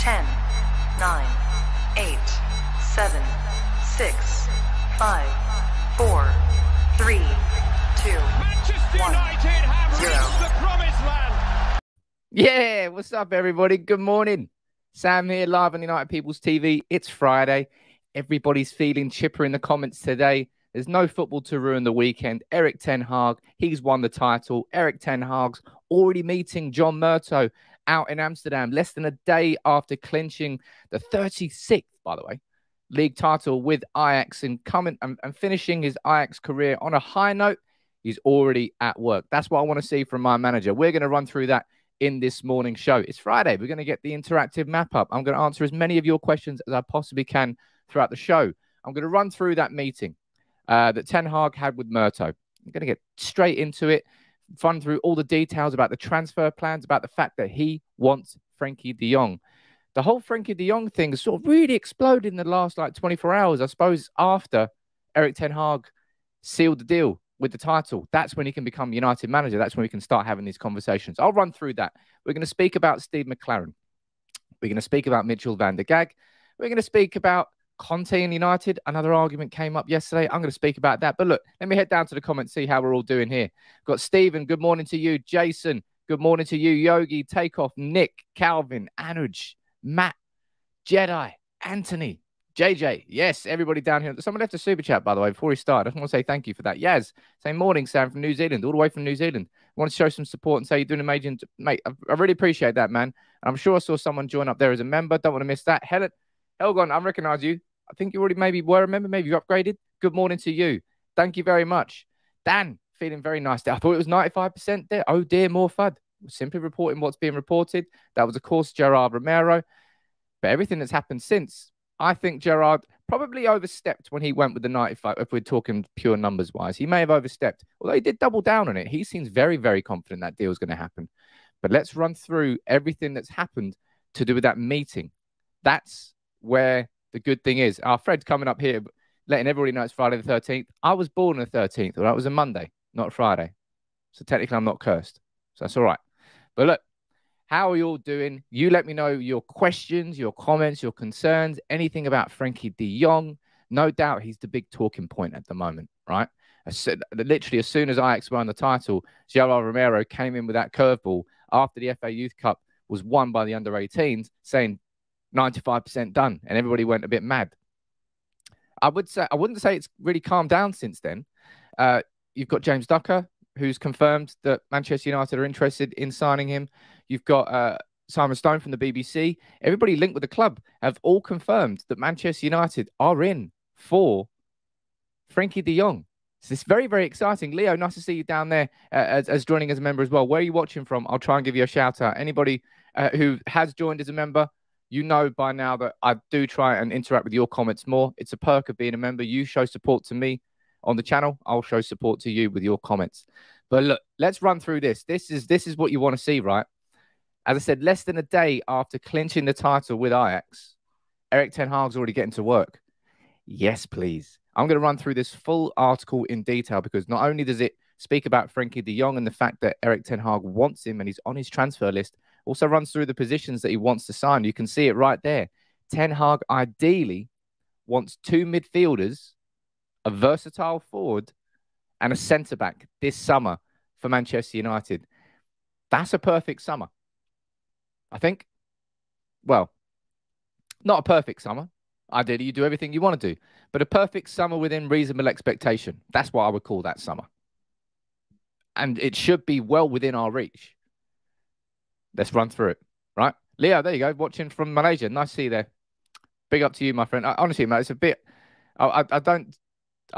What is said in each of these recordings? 10, 9, 8, 7, 6, 5, 4, 3, 2, Manchester 1, United have 0. Reached the promised land. Yeah, what's up, everybody? Good morning. Sam here, live on United People's TV. It's Friday. Everybody's feeling chipper in the comments today. There's no football to ruin the weekend. Erik Ten Hag, he's won the title. Erik Ten Hag's already meeting John Murtough out in Amsterdam less than a day after clinching the 36th, by the way, league title with Ajax, and coming and finishing his Ajax career on a high note. He's already at work. That's what I want to see from my manager. We're going to run through that in this morning's show. It's Friday. We're going to get the interactive map up. I'm going to answer as many of your questions as I possibly can throughout the show. I'm going to run through that meeting that Ten Hag had with Murtough. I'm going to get straight into it, run through all the details about the transfer plans, about the fact that he wants Frenkie de Jong. The whole Frenkie de Jong thing sort of really exploded in the last like 24 hours, I suppose, after Erik Ten Hag sealed the deal with the title. That's when he can become United manager. That's when we can start having these conversations. I'll run through that. We're going to speak about Steve McClaren. We're going to speak about Mitchell van der Gaag. We're going to speak about Conte and United. Another argument came up yesterday. I'm going to speak about that. But look, let me head down to the comments, see how we're all doing here. Got Stephen, good morning to you. Jason, good morning to you. Yogi, Takeoff, Nick, Calvin, Anuj, Matt, Jedi, Anthony, JJ. Yes, everybody down here. Someone left a super chat, by the way, before he started. I just want to say thank you for that. Yaz, say morning, Sam, from New Zealand, all the way from New Zealand. I want to show some support and say you're doing amazing. Mate, I really appreciate that, man. And I'm sure I saw someone join up there as a member. Don't want to miss that. Helen, Helgon, I recognize you. I think you already maybe were a member, maybe you upgraded. Good morning to you. Thank you very much. Dan, feeling very nice there. I thought it was 95% there. Oh, dear, more FUD. We're simply reporting what's being reported. That was, of course, Gerard Romero. But everything that's happened since, I think Gerard probably overstepped when he went with the 95, if we're talking pure numbers-wise. He may have overstepped, although he did double down on it. He seems very, very confident that deal is going to happen. But let's run through everything that's happened to do with that meeting. That's where the good thing is, our Fred's coming up here, letting everybody know it's Friday the 13th. I was born on the 13th, or that was a Monday, not a Friday. So technically I'm not cursed. So that's all right. But look, how are you all doing? You let me know your questions, your comments, your concerns, anything about Frenkie de Jong. No doubt he's the big talking point at the moment, right? Literally as soon as Ajax won the title, Gerard Romero came in with that curveball after the FA Youth Cup was won by the under-18s, saying, 95% done, and everybody went a bit mad. I wouldn't say it's really calmed down since then. You've got James Ducker, who's confirmed that Manchester United are interested in signing him. You've got Simon Stone from the BBC. Everybody linked with the club have all confirmed that Manchester United are in for Frenkie de Jong. So it's very, very exciting. Leo, nice to see you down there as joining as a member as well. Where are you watching from? I'll try and give you a shout out. Anybody who has joined as a member, you know by now that I do try and interact with your comments more. It's a perk of being a member. You show support to me on the channel. I'll show support to you with your comments. But look, let's run through this. This is what you want to see, right? As I said, less than a day after clinching the title with Ajax, Erik Ten Hag's already getting to work. Yes, please. I'm going to run through this full article in detail because not only does it speak about Frenkie de Jong and the fact that Erik Ten Hag wants him and he's on his transfer list, also runs through the positions that he wants to sign. You can see it right there. Ten Hag ideally wants two midfielders, a versatile forward, and a centre-back this summer for Manchester United. That's a perfect summer, I think. Well, not a perfect summer. Ideally, you do everything you want to do. But a perfect summer within reasonable expectation. That's what I would call that summer. And it should be well within our reach. Let's run through it, right? Leo, there you go, watching from Malaysia. Nice to see you there. Big up to you, my friend. Honestly, mate, it's a bit... I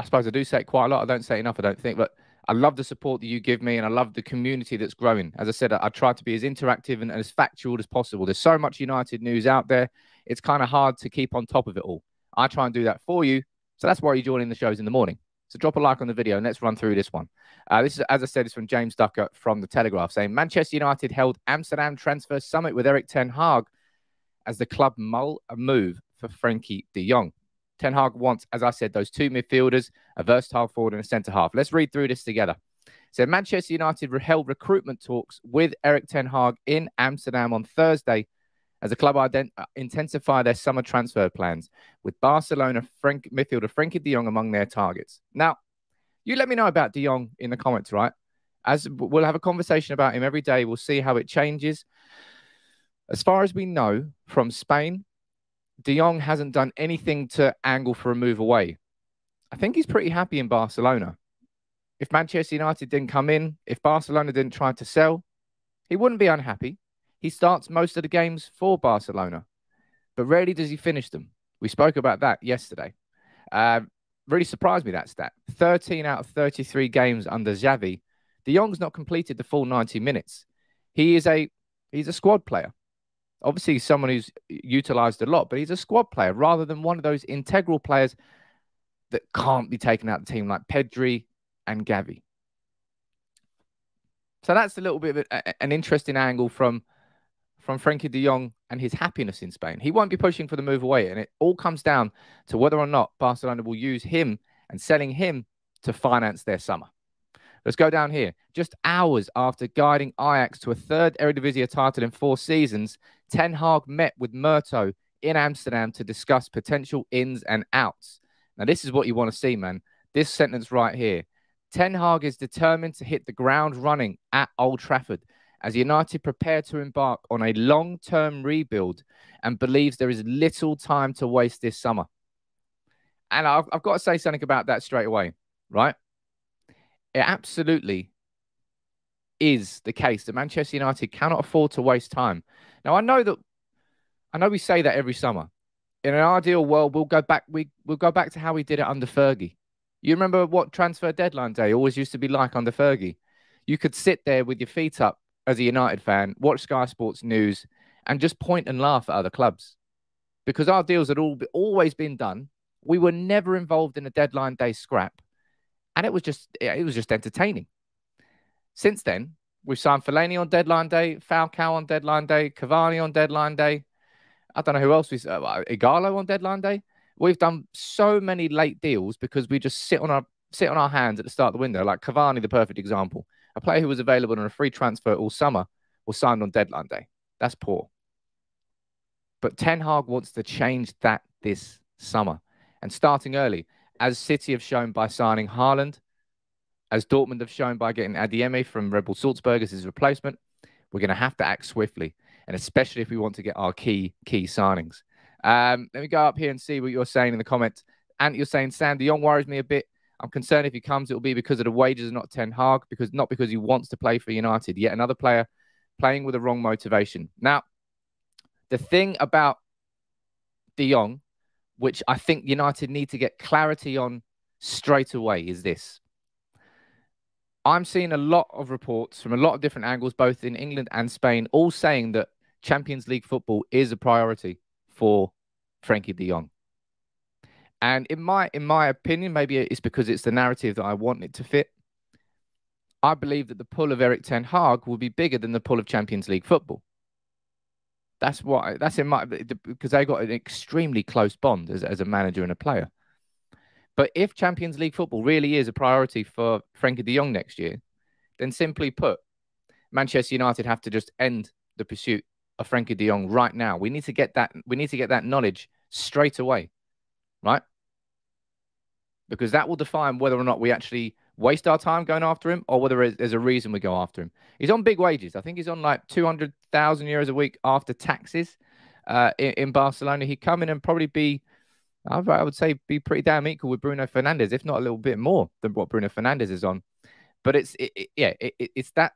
suppose I do say it quite a lot. I don't say it enough, I don't think. But I love the support that you give me, and I love the community that's growing. As I said, I try to be as interactive and as factual as possible. There's so much United news out there. It's kind of hard to keep on top of it all. I try and do that for you. So that's why you're joining the shows in the morning. So drop a like on the video and let's run through this one. This is, as I said, it's from James Ducker from The Telegraph, saying Manchester United held Amsterdam transfer summit with Erik Ten Hag as the club mull a move for Frenkie de Jong. Ten Hag wants, as I said, those two midfielders, a versatile forward and a centre-half. Let's read through this together. So Manchester United held recruitment talks with Erik Ten Hag in Amsterdam on Thursday as the club intensify their summer transfer plans, with Barcelona midfielder Frenkie de Jong among their targets. Now, you let me know about de Jong in the comments, right? As we'll have a conversation about him every day. We'll see how it changes. As far as we know from Spain, de Jong hasn't done anything to angle for a move away. I think he's pretty happy in Barcelona. If Manchester United didn't come in, if Barcelona didn't try to sell, he wouldn't be unhappy. He starts most of the games for Barcelona, but rarely does he finish them. We spoke about that yesterday. Really surprised me, that stat. 13 out of 33 games under Xavi, de Jong's not completed the full 90 minutes. He's a squad player. Obviously, he's someone who's utilised a lot, but he's a squad player rather than one of those integral players that can't be taken out of the team like Pedri and Gavi. So that's a little bit of an interesting angle from Frenkie de Jong and his happiness in Spain. He won't be pushing for the move away, and it all comes down to whether or not Barcelona will use him and selling him to finance their summer. Let's go down here. Just hours after guiding Ajax to a third Eredivisie title in 4 seasons, Ten Hag met with Murtough in Amsterdam to discuss potential ins and outs. Now, this is what you want to see, man. This sentence right here. Ten Hag is determined to hit the ground running at Old Trafford as United prepare to embark on a long-term rebuild and believes there is little time to waste this summer. And I've got to say something about that straight away, right? It absolutely is the case that Manchester United cannot afford to waste time. Now, I know we say that every summer. In an ideal world, we'll go back to how we did it under Fergie. You remember what transfer deadline day always used to be like under Fergie. You could sit there with your feet up as a United fan, watch Sky Sports News, and just point and laugh at other clubs. Because our deals had always been done. We were never involved in a deadline day scrap. And it was just entertaining. Since then, we've signed Fellaini on deadline day, Falcao on deadline day, Cavani on deadline day. I don't know who else Igalo on deadline day. We've done so many late deals because we just sit on our hands at the start of the window. Like Cavani, the perfect example. A player who was available on a free transfer all summer was signed on deadline day. That's poor. But Ten Hag wants to change that this summer and starting early. As City have shown by signing Haaland, as Dortmund have shown by getting Adeyemi from Red Bull Salzburg as his replacement, we're going to have to act swiftly, and especially if we want to get our key signings. Let me go up here and see what you're saying in the comments. And you're saying, Sam, de Jong worries me a bit. I'm concerned if he comes, it will be because of the wages and not Ten Hag, not because he wants to play for United. Yet another player playing with the wrong motivation. Now, the thing about de Jong, which I think United need to get clarity on straight away, is this. I'm seeing a lot of reports from a lot of different angles, both in England and Spain, all saying that Champions League football is a priority for Frenkie de Jong. And in my opinion, maybe it's because it's the narrative that I want it to fit. I believe that the pull of Erik Ten Hag will be bigger than the pull of Champions League football. Because they got an extremely close bond as a manager and a player. But if Champions League football really is a priority for Frenkie de Jong next year, then simply put, Manchester United have to just end the pursuit of Frenkie de Jong right now. We need to get that knowledge straight away, right? Because that will define whether or not we actually waste our time going after him or whether there's a reason we go after him. He's on big wages. I think he's on like 200,000 euros a week after taxes in Barcelona. He'd come in and probably be, I would say, be pretty damn equal with Bruno Fernandes, if not a little bit more than what Bruno Fernandes is on. But it's that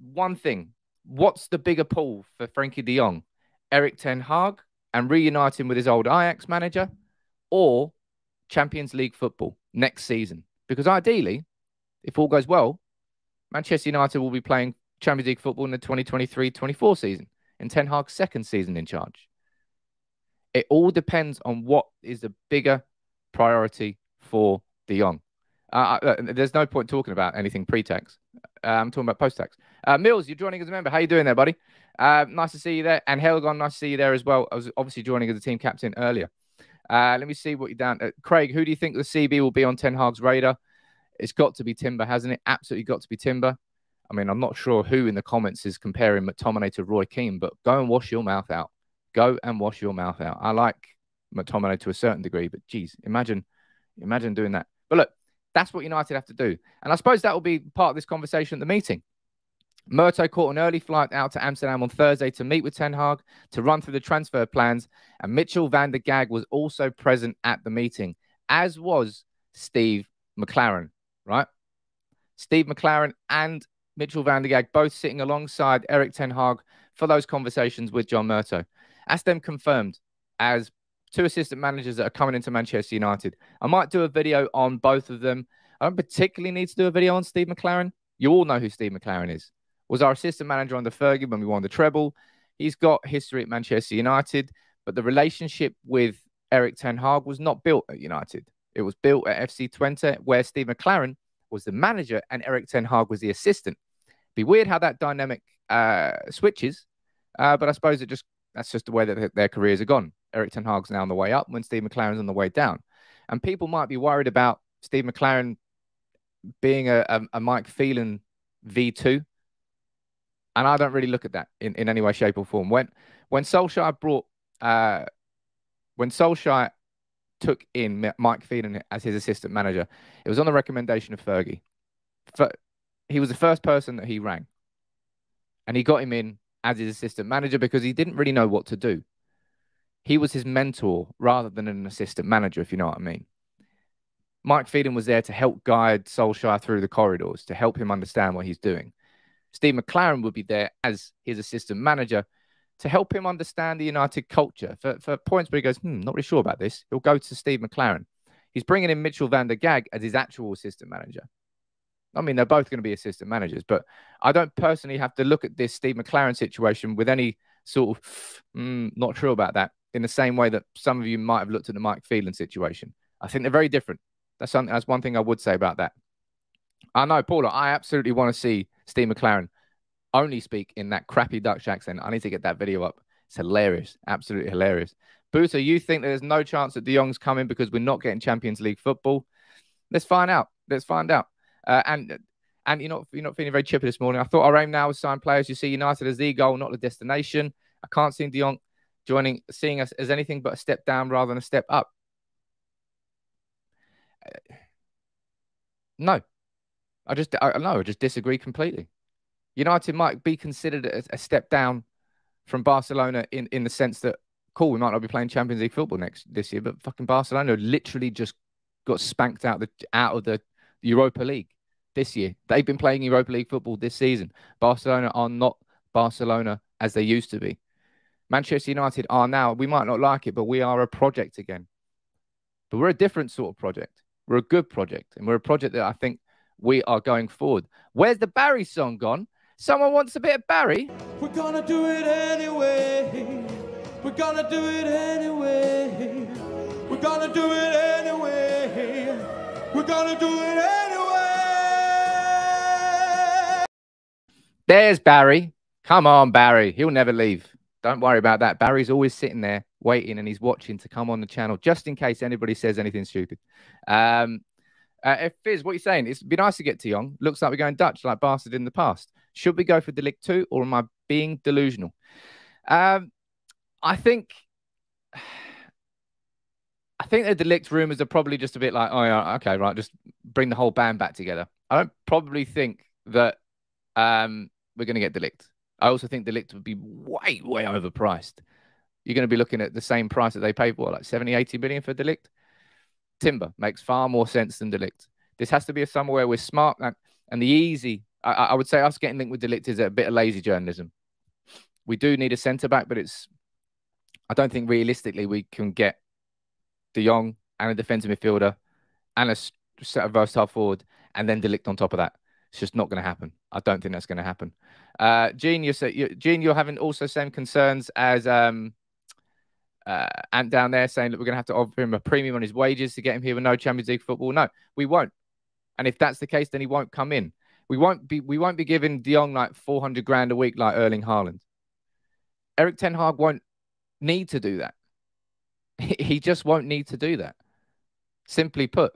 one thing. What's the bigger pull for Frenkie de Jong? Erik Ten Hag and reuniting with his old Ajax manager, or Champions League football next season? Because ideally, if all goes well, Manchester United will be playing Champions League football in the 2023-24 season, in Ten Hag's second season in charge. It all depends on what is the bigger priority for de Jong. There's no point talking about anything pre-tax. I'm talking about post-tax. Mills, you're joining as a member. How you doing there, buddy? Nice to see you there. And Helgon, nice to see you there as well. I was obviously joining as a team captain earlier. Let me see what you're down. Craig, who do you think the CB will be on Ten Hag's radar? It's got to be Timber, hasn't it? Absolutely got to be Timber. I mean, I'm not sure who in the comments is comparing McTominay to Roy Keane, but go and wash your mouth out. Go and wash your mouth out. I like McTominay to a certain degree, but geez, imagine doing that. But look, that's what United have to do. And I suppose that will be part of this conversation at the meeting. Murtough caught an early flight out to Amsterdam on Thursday to meet with Ten Hag to run through the transfer plans. And Mitchell van der Gaag was also present at the meeting, as was Steve McClaren, right? Steve McClaren and Mitchell van der Gaag both sitting alongside Erik Ten Hag for those conversations with John Murtough. As them confirmed, as two assistant managers that are coming into Manchester United. I might do a video on both of them. I don't particularly need to do a video on Steve McClaren. You all know who Steve McClaren is. Was our assistant manager under Fergie when we won the treble. He's got history at Manchester United, but the relationship with Erik Ten Hag was not built at United. It was built at FC Twente, where Steve McClaren was the manager and Erik Ten Hag was the assistant. Be weird how that dynamic switches, but I suppose that's just the way that their careers are gone. Erik Ten Hag's now on the way up when Steve McClaren's on the way down. And people might be worried about Steve McClaren being a Mike Phelan V2. And I don't really look at that in any way, shape or form. When Solskjaer took in Mike Phelan as his assistant manager, it was on the recommendation of Fergie. He was the first person that he rang. And he got him in as his assistant manager because he didn't really know what to do. He was his mentor rather than an assistant manager, if you know what I mean. Mike Phelan was there to help guide Solskjaer through the corridors, to help him understand what he's doing. Steve McClaren would be there as his assistant manager to help him understand the United culture. For points where he goes, not really sure about this, he'll go to Steve McClaren. He's bringing in Mitchell van der Gaag as his actual assistant manager. I mean, they're both going to be assistant managers, but I don't personally have to look at this Steve McClaren situation with any sort of, not sure about that, in the same way that some of you might have looked at the Mike Phelan situation. I think they're very different. That's one thing I would say about that. I know, Paula, I absolutely want to see Steve McClaren only speak in that crappy Dutch accent. I need to get that video up. It's hilarious. Absolutely hilarious. Booter, you think that there's no chance that De Jong's coming because we're not getting Champions League football? Let's find out. Let's find out. And you're not feeling very chipper this morning. I thought our aim now is sign players. You see United as the goal, not the destination. I can't see De Jong seeing us as anything but a step down rather than a step up. No. I just disagree completely. United might be considered a step down from Barcelona in the sense that, cool, we might not be playing Champions League football this year, but fucking Barcelona literally just got spanked out of the Europa League this year. They've been playing Europa League football this season. Barcelona are not Barcelona as they used to be. Manchester United are now, we might not like it, but we are a project again. But we're a different sort of project. We're a good project, and we're a project that I think we are going forward. Where's the Barry song gone? Someone wants a bit of Barry? We're gonna do it anyway. We're gonna do it anyway. We're gonna do it anyway. We're gonna do it anyway. There's Barry. Come on, Barry. He'll never leave. Don't worry about that. Barry's always sitting there waiting, and he's watching to come on the channel just in case anybody says anything stupid. Fizz, what are you saying? It's been nice to get to Young. Looks like we're going Dutch like Bastard in the past. Should we go for De Ligt too, or am I being delusional? I think the De Ligt rumours are probably just a bit like, oh, yeah, okay, right, just bring the whole band back together. I don't probably think that we're going to get De Ligt. I also think De Ligt would be way, way overpriced. You're going to be looking at the same price that they paid for, like 70, 80 billion for De Ligt. Timber makes far more sense than De Ligt. This has to be a summer where we're smart. And the easy, I would say us getting linked with De Ligt is a bit of lazy journalism. We do need a centre-back, but I don't think realistically we can get De Jong and a defensive midfielder and a set of versatile forward and then De Ligt on top of that. It's just not going to happen. I don't think that's going to happen. Gene, you're having also same concerns as... Ant down there saying that we're going to have to offer him a premium on his wages to get him here with no Champions League football. No, we won't. And if that's the case, then he won't come in. We won't be giving De Jong like 400 grand a week like Erling Haaland. Erik Ten Hag won't need to do that. He just won't need to do that. Simply put,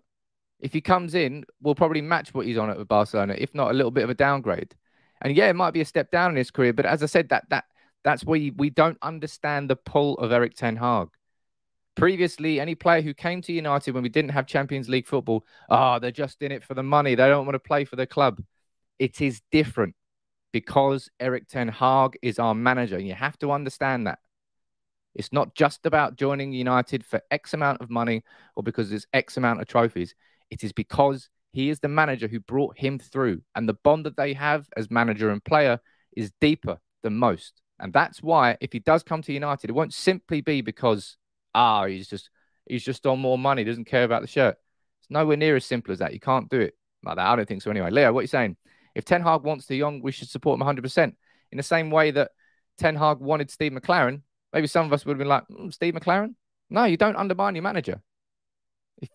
if he comes in, we'll probably match what he's on at Barcelona, if not a little bit of a downgrade. And yeah, it might be a step down in his career, but as I said, that's where we don't understand the pull of Erik Ten Hag. Previously, any player who came to United when we didn't have Champions League football, they're just in it for the money. They don't want to play for the club. It is different because Erik Ten Hag is our manager, and you have to understand that. It's not just about joining United for X amount of money or because there's X amount of trophies. It is because he is the manager who brought him through. And the bond that they have as manager and player is deeper than most. And that's why if he does come to United, it won't simply be because, he's just on more money, doesn't care about the shirt. It's nowhere near as simple as that. You can't do it like that. I don't think so anyway. Leo, what are you saying? If Ten Hag wants De Jong, we should support him 100%. In the same way that Ten Hag wanted Steve McClaren, maybe some of us would have been like, Steve McClaren? No, you don't undermine your manager.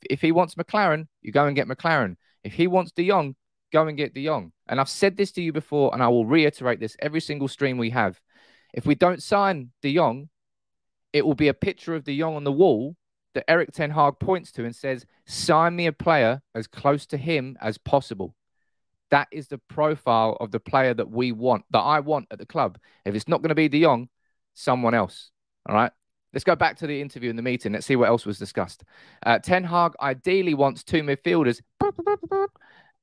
If he wants McClaren, you go and get McClaren. If he wants De Jong, go and get De Jong. And I've said this to you before, and I will reiterate this every single stream we have. If we don't sign De Jong, it will be a picture of De Jong on the wall that Erik Ten Hag points to and says, sign me a player as close to him as possible. That is the profile of the player that we want, that I want at the club. If it's not going to be De Jong, someone else. All right? Let's go back to the interview in the meeting. Let's see what else was discussed. Ten Hag ideally wants two midfielders,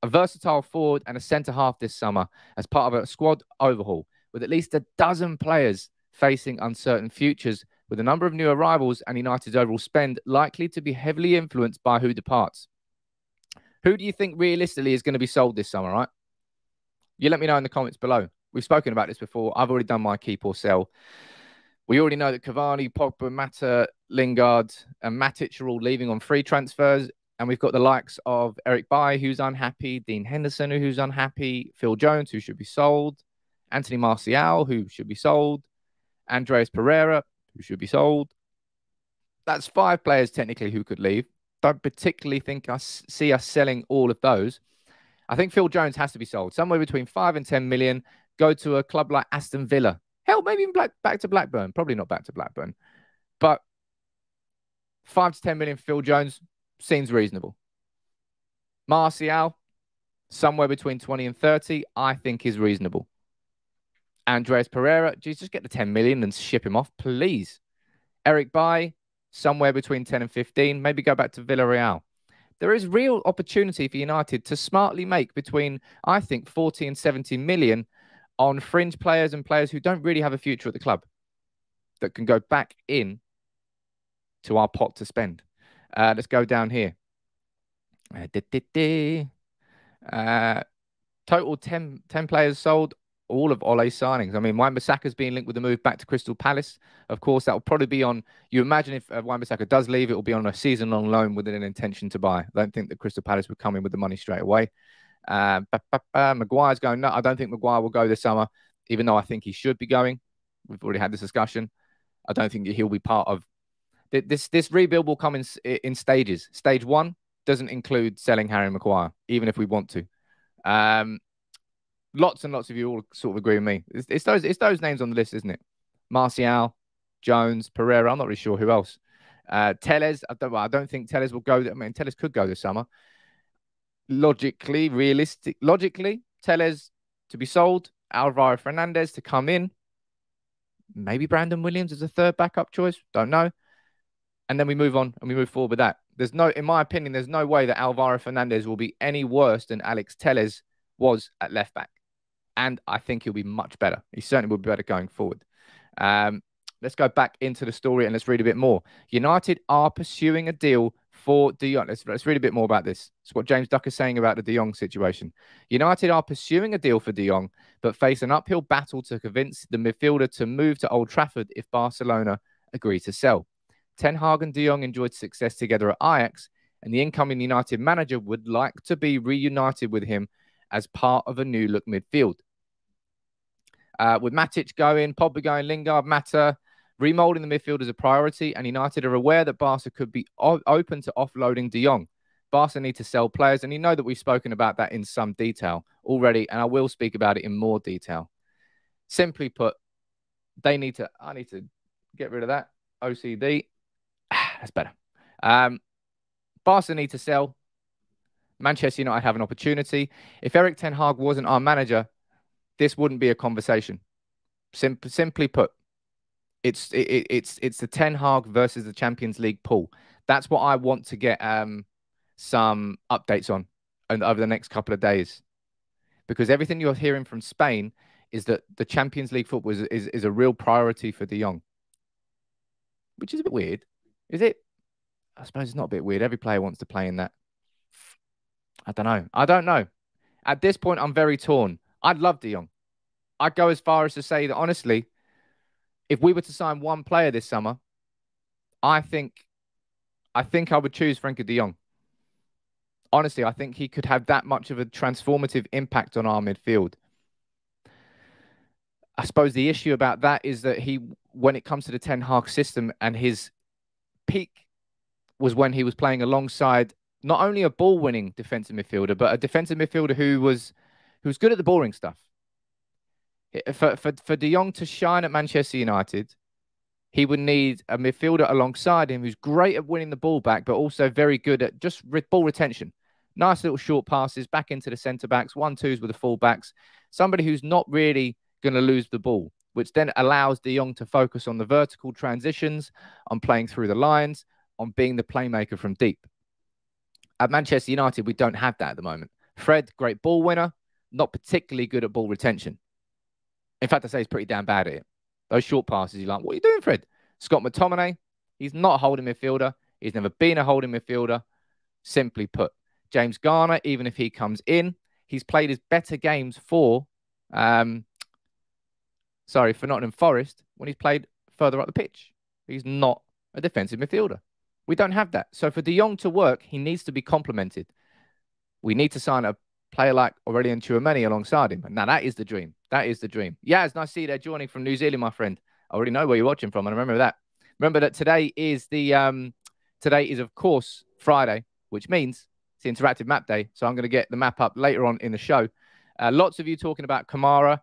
a versatile forward and a centre-half this summer as part of a squad overhaul with at least a dozen players facing uncertain futures, with a number of new arrivals and United's overall spend likely to be heavily influenced by who departs. Who do you think realistically is going to be sold this summer, right? You let me know in the comments below. We've spoken about this before. I've already done my keep or sell. We already know that Cavani, Pogba, Mata, Lingard and Matic are all leaving on free transfers. And we've got the likes of Eric Bailly, who's unhappy, Dean Henderson, who's unhappy, Phil Jones, who should be sold, Anthony Martial, who should be sold, Andreas Pereira, who should be sold. That's five players technically who could leave. Don't particularly think I see us selling all of those. I think Phil Jones has to be sold. Somewhere between 5 and 10 million. Go to a club like Aston Villa. Hell, maybe even back to Blackburn. Probably not back to Blackburn. But 5 to 10 million Phil Jones seems reasonable. Martial, somewhere between 20 and 30, I think is reasonable. Andreas Pereira, geez, just get the 10 million and ship him off, please. Eric Bailly, somewhere between 10 and 15, maybe go back to Villarreal. There is real opportunity for United to smartly make between, I think, 40 and 70 million on fringe players and players who don't really have a future at the club that can go back in to our pot to spend. Let's go down here. Total 10 players sold. All of Ole's signings. I mean, Wan-Bissaka's being linked with the move back to Crystal Palace. Of course, that will probably be on... You imagine if Wan-Bissaka does leave, it will be on a season-long loan with an intention to buy. I don't think that Crystal Palace would come in with the money straight away. Maguire's going... No, I don't think Maguire will go this summer, even though I think he should be going. We've already had this discussion. I don't think he'll be part of... This rebuild will come in stages. Stage one doesn't include selling Harry Maguire, even if we want to. Lots and lots of you all sort of agree with me. It's those names on the list, isn't it? Martial, Jones, Pereira. I'm not really sure who else. Tellez. I don't think Tellez will go. I mean, Tellez could go this summer. Logically, Tellez to be sold. Alvaro Fernandez to come in. Maybe Brandon Williams as a third backup choice. Don't know. And then we move on and we move forward with that. There's no, in my opinion, there's no way that Alvaro Fernandez will be any worse than Alex Tellez was at left back. And I think he'll be much better. He certainly will be better going forward. Let's go back into the story and let's read a bit more. United are pursuing a deal for De Jong. Let's read a bit more about this. It's what James Ducker is saying about the De Jong situation. United are pursuing a deal for De Jong, but face an uphill battle to convince the midfielder to move to Old Trafford if Barcelona agree to sell. Ten Hag and De Jong enjoyed success together at Ajax, and the incoming United manager would like to be reunited with him as part of a new-look midfield. With Matic going, Pogba going, Lingard, Mata, remolding the midfield is a priority, and United are aware that Barca could be open to offloading De Jong. Barca need to sell players, and you know that we've spoken about that in some detail already, and I will speak about it in more detail. Simply put, they need to... I need to get rid of that. OCD. That's better. Barca need to sell. Manchester United have an opportunity. If Erik Ten Hag wasn't our manager... this wouldn't be a conversation. Simply put, it's the Ten Hag versus the Champions League pool. That's what I want to get some updates on and over the next couple of days, because everything you're hearing from Spain is that the Champions League football is a real priority for De Jong, which is a bit weird. Is it? I suppose it's not a bit weird. Every player wants to play in that. I don't know. I don't know. At this point, I'm very torn. I'd love De Jong. I'd go as far as to say that, honestly, if we were to sign one player this summer, I think I would choose Frenkie de Jong. Honestly, I think he could have that much of a transformative impact on our midfield. I suppose the issue about that is that he, when it comes to the Ten Hag system, and his peak was when he was playing alongside not only a ball-winning defensive midfielder, but a defensive midfielder who was good at the boring stuff. For De Jong to shine at Manchester United, he would need a midfielder alongside him who's great at winning the ball back, but also very good at just ball retention. Nice little short passes back into the centre-backs, 1-2s with the full-backs. Somebody who's not really going to lose the ball, which then allows De Jong to focus on the vertical transitions, on playing through the lines, on being the playmaker from deep. At Manchester United, we don't have that at the moment. Fred, great ball winner, not particularly good at ball retention. In fact, I say he's pretty damn bad at it. Those short passes, you're like, what are you doing, Fred? Scott McTominay, he's not a holding midfielder. He's never been a holding midfielder, simply put. James Garner, even if he comes in, he's played his better games for Nottingham Forest when he's played further up the pitch. He's not a defensive midfielder. We don't have that. So for De Jong to work, he needs to be complemented. We need to sign a player like Aurelien Tchouameni alongside him. And now that is the dream. That is the dream. Yeah, it's nice to see you there joining from New Zealand, my friend. I already know where you're watching from, and I remember that. Remember that today is of course, Friday, which means it's the interactive map day. So I'm going to get the map up later on in the show. Lots of you talking about Kamara.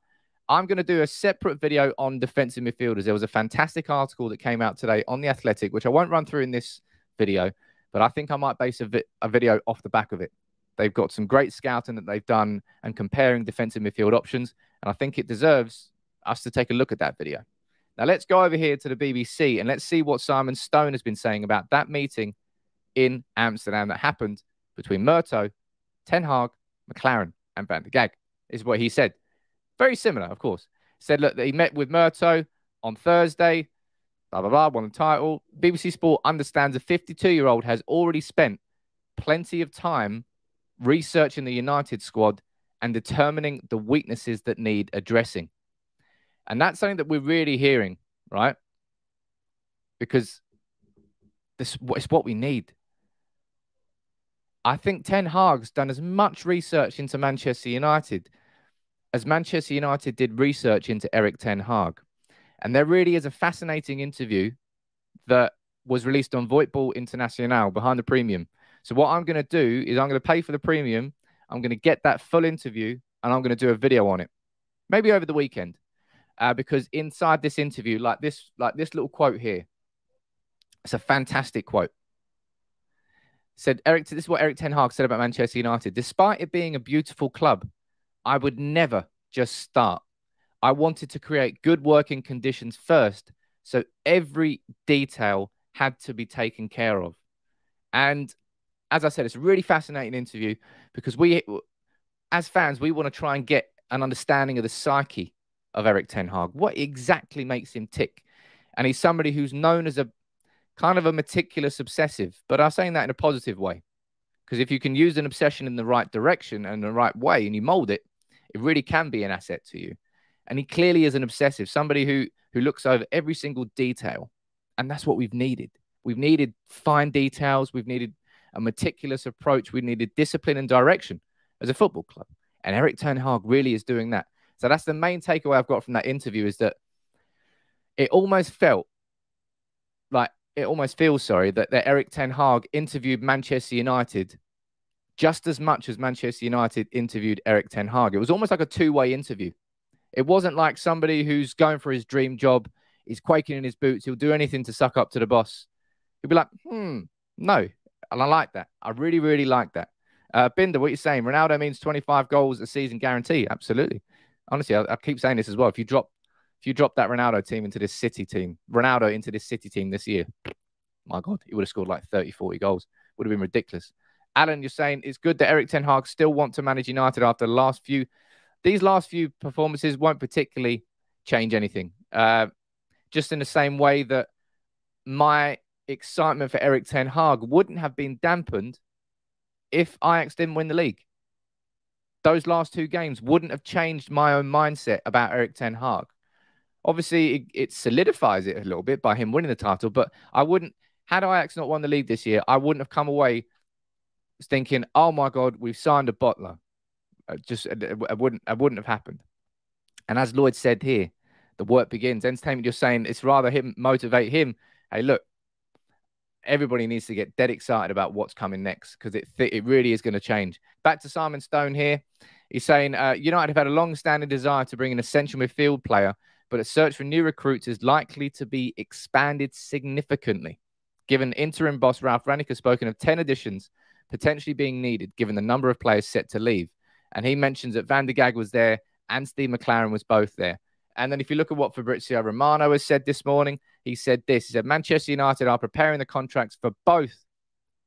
I'm going to do a separate video on defensive midfielders. There was a fantastic article that came out today on The Athletic, which I won't run through in this video, but I think I might base a video off the back of it. They've got some great scouting that they've done and comparing defensive midfield options. And I think it deserves us to take a look at that video. Now, let's go over here to the BBC and let's see what Simon Stone has been saying about that meeting in Amsterdam that happened between Murtough, Ten Hag, McClaren and Van der Gaag, is what he said. Very similar, of course. Said, look, that he met with Murtough on Thursday, blah, blah, blah, won the title. BBC Sport understands a 52-year-old has already spent plenty of time researching the United squad and determining the weaknesses that need addressing. And that's something that we're really hearing, right? Because it's what we need. I think Ten Hag's done as much research into Manchester United as Manchester United did research into Erik Ten Hag. And there really is a fascinating interview that was released on Voetbal Internationaal behind the premium. So what I'm going to do is I'm going to pay for the premium. I'm going to get that full interview and I'm going to do a video on it. Maybe over the weekend. Because inside this interview, like this little quote here, it's a fantastic quote. Said Eric, this is what Erik Ten Hag said about Manchester United. Despite it being a beautiful club, I would never just start. I wanted to create good working conditions first. So every detail had to be taken care of. And as I said, it's a really fascinating interview because we, as fans, we want to try and get an understanding of the psyche of Erik Ten Hag. What exactly makes him tick? And he's somebody who's known as a kind of a meticulous obsessive, but I'm saying that in a positive way. Because if you can use an obsession in the right direction and the right way and you mold it, it really can be an asset to you. And he clearly is an obsessive, somebody who looks over every single detail. And that's what we've needed. We've needed fine details. We've needed a meticulous approach. We needed discipline and direction as a football club. And Erik Ten Hag really is doing that. So that's the main takeaway I've got from that interview, is that it almost felt like, that Erik Ten Hag interviewed Manchester United just as much as Manchester United interviewed Erik Ten Hag. It was almost like a two-way interview. It wasn't like somebody who's going for his dream job, he's quaking in his boots, he'll do anything to suck up to the boss. He'll be like, no. And I like that. I really, really like that. Binder, what are you saying? Ronaldo means 25 goals a season guarantee. Absolutely. honestly, I keep saying this as well. If you drop that Ronaldo team into this City team, Ronaldo into this City team this year, my God, he would have scored like 30, 40 goals. Would have been ridiculous. Alan, you're saying it's good that Erik Ten Hag still want to manage United after the last few. These last few performances won't particularly change anything. Just in the same way that my excitement for Erik Ten Hag wouldn't have been dampened if Ajax didn't win the league. Those last two games wouldn't have changed my own mindset about Erik Ten Hag. Obviously, it solidifies it a little bit by him winning the title, but I wouldn't, had Ajax not won the league this year, I wouldn't have come away thinking, oh my God, we've signed a bottler. It wouldn't have happened. And as Lloyd said here, the work begins. Entertainment, you're saying it's rather him, motivate him. Hey, look, everybody needs to get dead excited about what's coming next because it really is going to change. Back to Simon Stone here. He's saying, United have had a long-standing desire to bring an essential midfield player, but a search for new recruits is likely to be expanded significantly. Given interim boss Ralph Rannick has spoken of 10 additions potentially being needed, given the number of players set to leave. And he mentions that Van der Gaag was there and Steve McClaren was both there. And then if you look at what Fabrizio Romano has said this morning, he said this. He said, Manchester United are preparing the contracts for both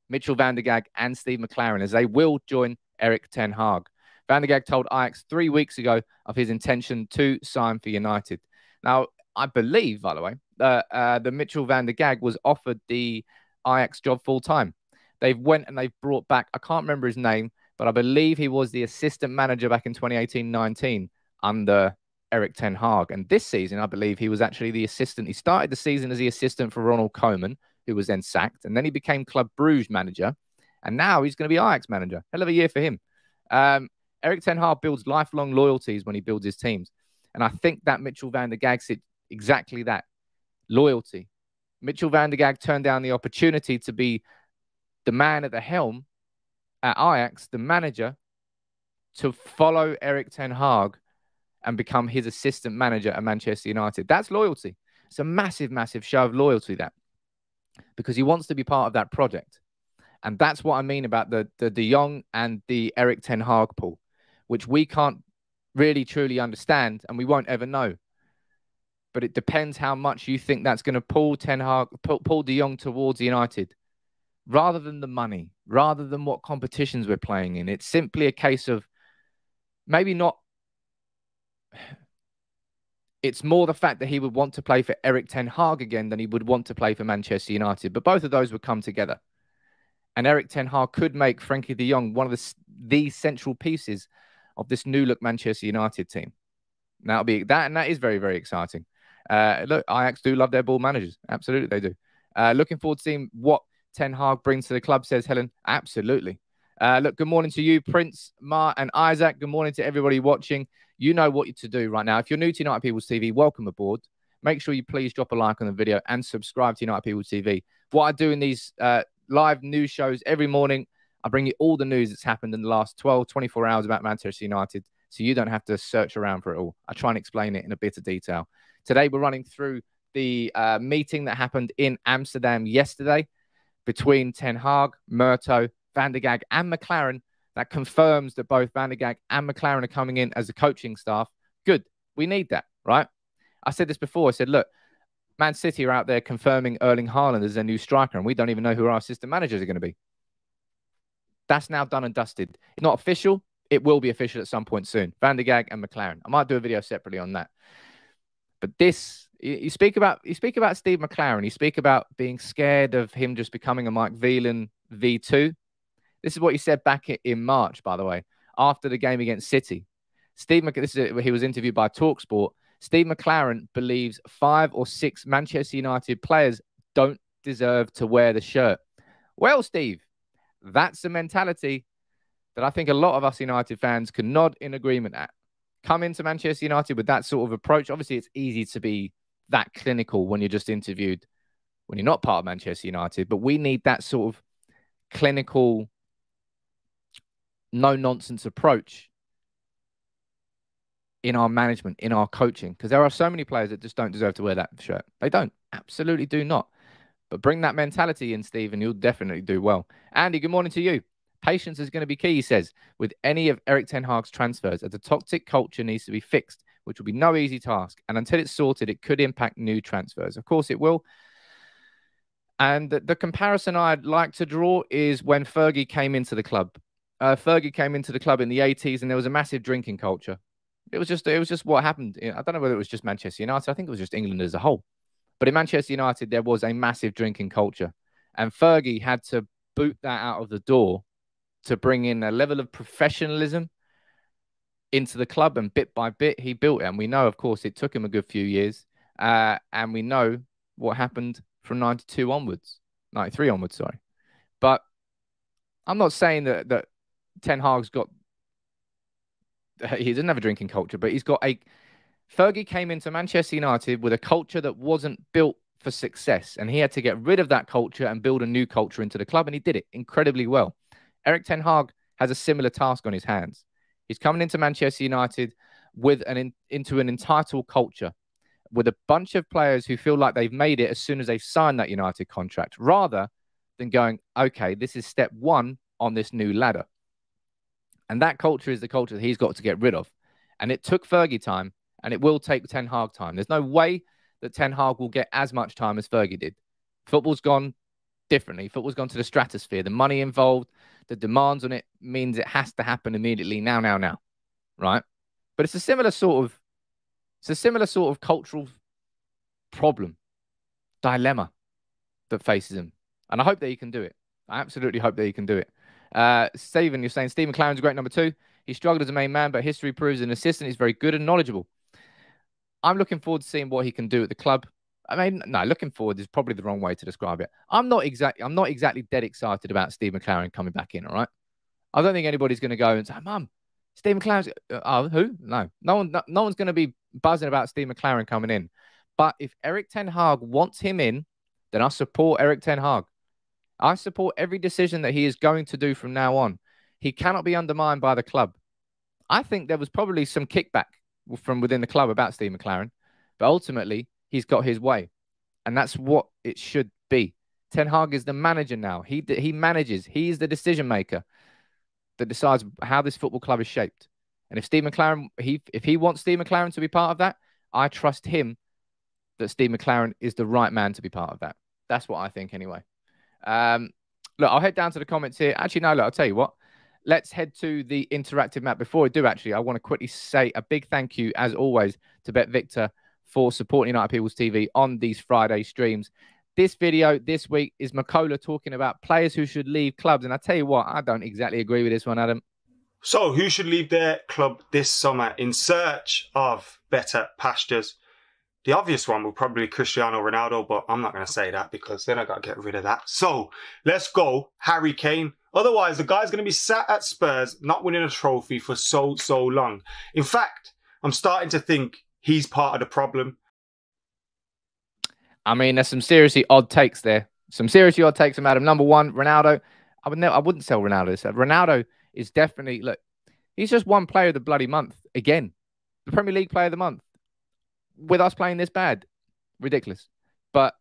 Mitchell van der Gaag and Steve McClaren as they will join Erik ten Hag. Van der Gaag told Ajax 3 weeks ago of his intention to sign for United. Now, I believe, by the way, the Mitchell van der Gaag was offered the Ajax job full-time. They've went and they've brought back, I can't remember his name, but I believe he was the assistant manager back in 2018-19 under Erik ten Hag. And this season, I believe he was actually the assistant. He started the season as the assistant for Ronald Koeman, who was then sacked. And then he became Club Bruges manager. And now he's going to be Ajax manager. Hell of a year for him. Erik ten Hag builds lifelong loyalties when he builds his teams. And I think that Mitchell van der Gaag said exactly that. Loyalty. Mitchell van der Gaag turned down the opportunity to be the man at the helm at Ajax, the manager, to follow Erik ten Hag and become his assistant manager at Manchester United. That's loyalty. It's a massive, massive show of loyalty, that, because he wants to be part of that project. And that's what I mean about the De Jong and the Erik ten Hag pool, which we can't really truly understand and we won't ever know. But it depends how much you think that's going to pull De Jong towards United, rather than the money, rather than what competitions we're playing in. It's simply a case of maybe not. It's more the fact that he would want to play for Erik ten Hag again than he would want to play for Manchester United. But both of those would come together. And Erik ten Hag could make Frenkie de Jong one of the central pieces of this new-look Manchester United team. Now, it'll be that, and that is very, very exciting. Look, Ajax do love their ball managers. Absolutely, they do. Looking forward to seeing what Ten Hag brings to the club, says Helen. Absolutely. Look, good morning to you, Prince, Ma, and Isaac. Good morning to everybody watching. You know what to do right now. If you're new to United People's TV, welcome aboard. Make sure you please drop a like on the video and subscribe to United People's TV. What I do in these live news shows every morning, I bring you all the news that's happened in the last 12, 24 hours about Manchester United, so you don't have to search around for it all. I try and explain it in a bit of detail. Today, we're running through the meeting that happened in Amsterdam yesterday between Ten Hag, Murtough, Van der Gaag and McClaren. That confirms that both Van der Gaag and McClaren are coming in as the coaching staff. Good. We need that, right? I said this before. I said, look, Man City are out there confirming Erling Haaland as their new striker, and we don't even know who our assistant managers are going to be. That's now done and dusted. It's not official. It will be official at some point soon. Van der Gaag and McClaren. I might do a video separately on that. But this, you speak about Steve McClaren. You speak about being scared of him just becoming a Mike Phelan V2. This is what he said back in March, by the way, after the game against City. He was interviewed by TalkSport. Steve McClaren believes 5 or 6 Manchester United players don't deserve to wear the shirt. Well, Steve, that's the mentality that I think a lot of us United fans can nod in agreement at. Come into Manchester United with that sort of approach. Obviously, it's easy to be that clinical when you're just interviewed, when you're not part of Manchester United. But we need that sort of clinical, no-nonsense approach in our management, in our coaching. Because there are so many players that just don't deserve to wear that shirt. They don't. Absolutely do not. But bring that mentality in, Steve, and you'll definitely do well. Andy, good morning to you. Patience is going to be key, he says, with any of Erik Ten Hag's transfers, as the toxic culture needs to be fixed, which will be no easy task. And until it's sorted, it could impact new transfers. Of course it will. And the comparison I'd like to draw is when Fergie came into the club. Fergie came into the club in the 80s and there was a massive drinking culture. It was just what happened. I don't know whether it was just Manchester United. I think it was just England as a whole. But in Manchester United, there was a massive drinking culture. And Fergie had to boot that out of the door to bring in a level of professionalism into the club. And bit by bit, he built it. And we know, of course, it took him a good few years. And we know what happened from 92 onwards, 93 onwards, sorry. But I'm not saying that Ten Hag's got... He doesn't have a drinking culture, but he's got a... Fergie came into Manchester United with a culture that wasn't built for success, and he had to get rid of that culture and build a new culture into the club, and he did it incredibly well. Erik Ten Hag has a similar task on his hands. He's coming into Manchester United with into an entitled culture, with a bunch of players who feel like they've made it as soon as they've signed that United contract, rather than going, okay, this is step one on this new ladder. And that culture is the culture that he's got to get rid of. And it took Fergie time, and it will take Ten Hag time. There's no way that Ten Hag will get as much time as Fergie did. Football's gone differently. Football's gone to the stratosphere. The money involved, the demands on it means it has to happen immediately now, right? But it's a similar sort of, cultural problem, dilemma that faces him. And I hope that he can do it. I absolutely hope that he can do it. Steven, you're saying Steve McClaren's a great number 2. He struggled as a main man, but history proves an assistant is very good and knowledgeable. I'm looking forward to seeing what he can do at the club. I mean, no, looking forward is probably the wrong way to describe it. I'm not exactly dead excited about Steve McClaren coming back in, all right? I don't think anybody's going to go and say, Mum, Steve McClaren's... who? No one's going to be buzzing about Steve McClaren coming in. But if Erik Ten Hag wants him in, then I support Erik Ten Hag. I support every decision that he is going to do from now on. He cannot be undermined by the club. I think there was probably some kickback from within the club about Steve McClaren, but ultimately he's got his way, and that's what it should be. Ten Hag is the manager now. He manages. He is the decision maker that decides how this football club is shaped. And if Steve McClaren, if he wants Steve McClaren to be part of that, I trust him that Steve McClaren is the right man to be part of that. That's what I think anyway. Look, I'll head down to the comments here. Actually, no, look, I'll tell you what. Let's head to the interactive map. Before I do, actually, I want to quickly say a big thank you, as always, to Bet Victor for supporting United People's TV on these Friday streams. This video this week is Makola talking about players who should leave clubs. And I tell you what, I don't exactly agree with this one, Adam. So who should leave their club this summer in search of better pastures? The obvious one will probably be Cristiano Ronaldo, but I'm not going to say that because then I've got to get rid of that. So let's go Harry Kane. Otherwise, the guy's going to be sat at Spurs, not winning a trophy for so long. In fact, I'm starting to think he's part of the problem. I mean, there's some seriously odd takes there. Some seriously odd takes from Adam. Number 1, Ronaldo. I wouldn't sell Ronaldo. So Ronaldo is definitely, look, he's just one player of the bloody month again. The Premier League player of the month. With us playing this bad, ridiculous. But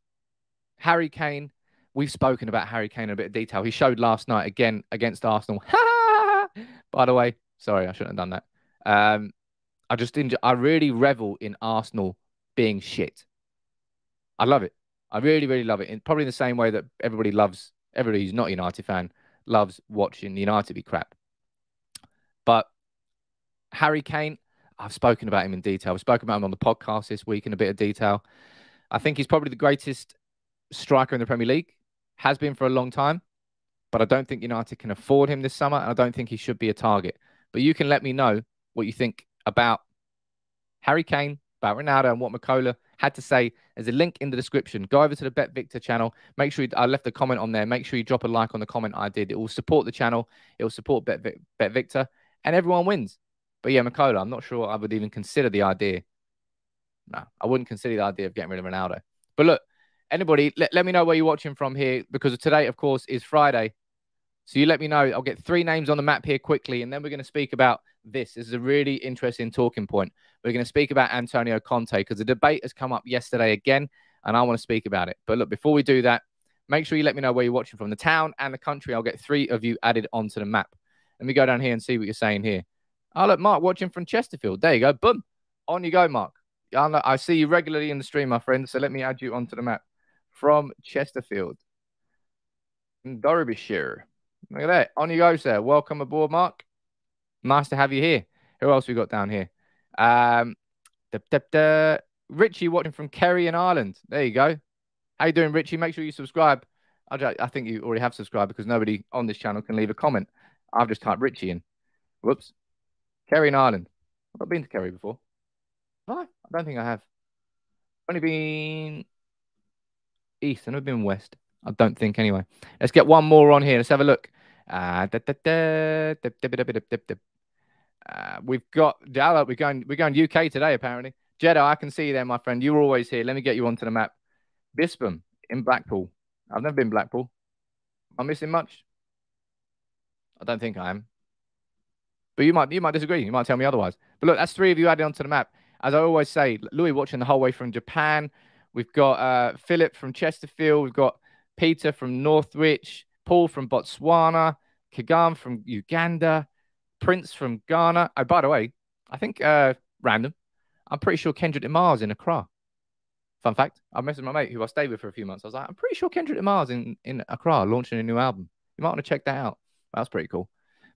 Harry Kane, we've spoken about Harry Kane in a bit of detail. He showed last night again against Arsenal. By the way, sorry, I shouldn't have done that. I really revel in Arsenal being shit. I love it. I really, really love it. In probably the same way that everybody who's not a United fan loves watching United be crap. But Harry Kane, I've spoken about him in detail. I've spoken about him on the podcast this week in a bit of detail. I think he's probably the greatest striker in the Premier League. Has been for a long time. But I don't think United can afford him this summer. And I don't think he should be a target. But you can let me know what you think about Harry Kane, about Ronaldo, and what Makola had to say. There's a link in the description. Go over to the Bet Victor channel. Make sure I left a comment on there. Make sure you drop a like on the comment I did. It will support the channel. It will support Bet Victor. And everyone wins. But yeah, Makola, I'm not sure I would even consider the idea. No, I wouldn't consider the idea of getting rid of Ronaldo. But look, anybody, let me know where you're watching from here, because today, of course, is Friday. So you let me know. I'll get 3 names on the map here quickly, and then we're going to speak about this. This is a really interesting talking point. We're going to speak about Antonio Conte, because the debate has come up yesterday again, and I want to speak about it. But look, before we do that, Make sure you let me know where you're watching from, the town and the country. I'll get 3 of you added onto the map. Let me go down here and see what you're saying here. Oh, look, Mark watching from Chesterfield. There you go. Boom. On you go, Mark. I see you regularly in the stream, my friend, so let me add you onto the map. From Chesterfield. In Derbyshire. Look at that. On you go, sir. Welcome aboard, Mark. Nice to have you here. Who else we got down here? Richie watching from Kerry in Ireland. There you go. How you doing, Richie? Make sure you subscribe. I think you already have subscribed because nobody on this channel can leave a comment. I've just typed Richie in. Whoops. Kerry in Ireland. I've not been to Kerry before. Have I? I don't think I have. Only been east. I've never been west. I don't think, anyway. Let's get one more on here. Let's have a look. We've got Diallo. We're going UK today, apparently. Jeddah, I can see you there, my friend. You were always here. Let me get you onto the map. Bispham in Blackpool. I've never been to Blackpool. Am I missing much? I don't think I am. But you might disagree. You might tell me otherwise. But look, that's 3 of you added onto the map. As I always say, Louis watching the whole way from Japan. We've got Philip from Chesterfield. We've got Peter from Northwich. Paul from Botswana. Kagan from Uganda. Prince from Ghana. Oh, by the way, I think random. I'm pretty sure Kendrick Lamar's in Accra. Fun fact, I messaged my mate who I stayed with for a few months. I was like, I'm pretty sure Kendrick Lamar's in Accra launching a new album. You might want to check that out. That's pretty cool.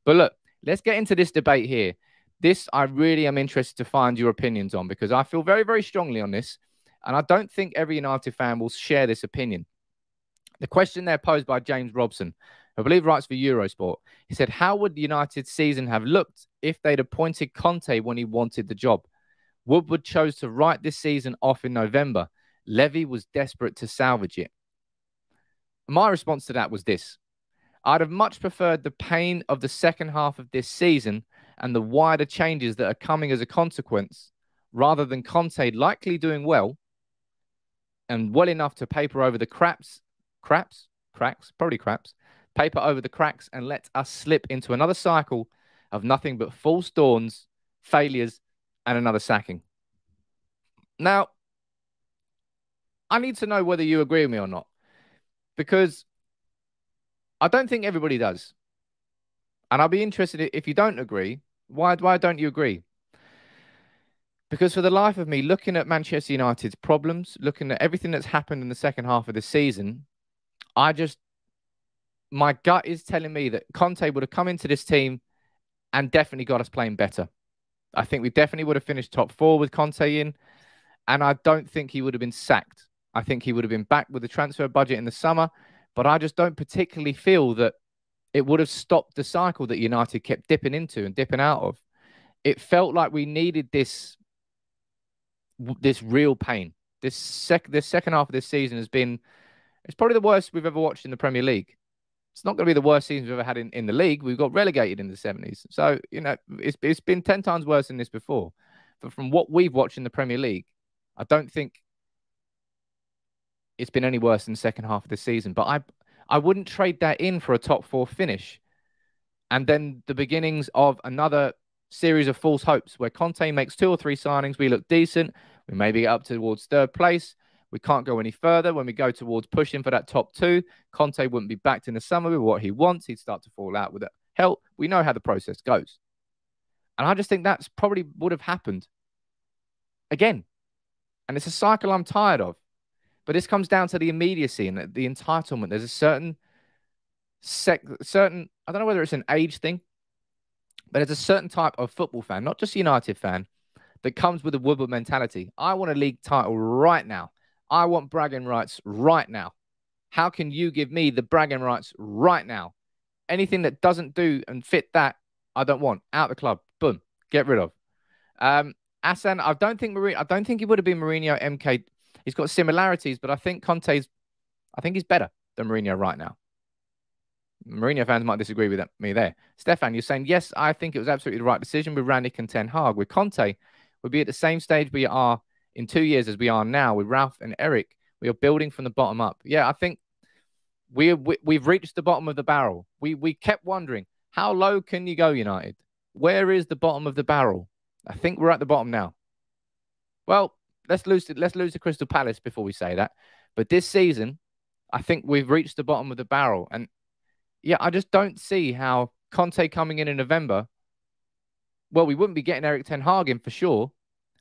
But look, let's get into this debate here. This I really am interested to find your opinions on because I feel very, very strongly on this. And I don't think every United fan will share this opinion. The question there posed by James Robson, who I believe writes for Eurosport. He said, how would the United season have looked if they'd appointed Conte when he wanted the job? Woodward chose to write this season off in November. Levy was desperate to salvage it. My response to that was this. I'd have much preferred the pain of the second half of this season and the wider changes that are coming as a consequence, rather than Conte likely doing well and well enough to paper over the cracks, paper over the cracks and let us slip into another cycle of nothing but false dawns, failures, and another sacking. Now, I need to know whether you agree with me or not, because I don't think everybody does. And I'll be interested if you don't agree. Why don't you agree? Because for the life of me, looking at Manchester United's problems, looking at everything that's happened in the second half of the season, my gut is telling me that Conte would have come into this team and definitely got us playing better. I think we definitely would have finished top 4 with Conte in. And I don't think he would have been sacked. I think he would have been back with the transfer budget in the summer. But I just don't particularly feel that it would have stopped the cycle that United kept dipping into and dipping out of. It felt like we needed this real pain. This second half of this season has been... It's probably the worst we've ever watched in the Premier League. It's not going to be the worst season we've ever had in the league. We got relegated in the 70s. So, you know, it's been 10 times worse than this before. But from what we've watched in the Premier League, I don't think it's been any worse than the second half of the season. But I wouldn't trade that in for a top 4 finish. And then the beginnings of another series of false hopes where Conte makes 2 or 3 signings. We look decent. We maybe get up towards 3rd place. We can't go any further. When we go towards pushing for that top 2, Conte wouldn't be backed in the summer with what he wants. He'd start to fall out with it. Hell, we know how the process goes. And I just think that's probably would have happened again. And it's a cycle I'm tired of. But this comes down to the immediacy and the entitlement. There's a certain, I don't know whether it's an age thing, but there's a certain type of football fan, not just a United fan, that comes with a Woodward mentality. I want a league title right now. I want bragging rights right now. How can you give me the bragging rights right now? Anything that doesn't do and fit that, I don't want. Out the club. Boom. Get rid of. Hassan, I don't think he would have been Mourinho, MK. He's got similarities, but I think I think he's better than Mourinho right now. Mourinho fans might disagree with me there. Stefan, you're saying, yes, I think it was absolutely the right decision with Rangnick and Ten Hag. With Conte, we'd be at the same stage we are in 2 years as we are now. With Ralph and Eric, we are building from the bottom up. Yeah, I think we've reached the bottom of the barrel. We kept wondering, how low can you go, United? Where is the bottom of the barrel? I think we're at the bottom now. Well, let's lose to Crystal Palace before we say that. But this season, I think we've reached the bottom of the barrel. And yeah, I just don't see how Conte coming in November, well, we wouldn't be getting Erik Ten Hag in for sure.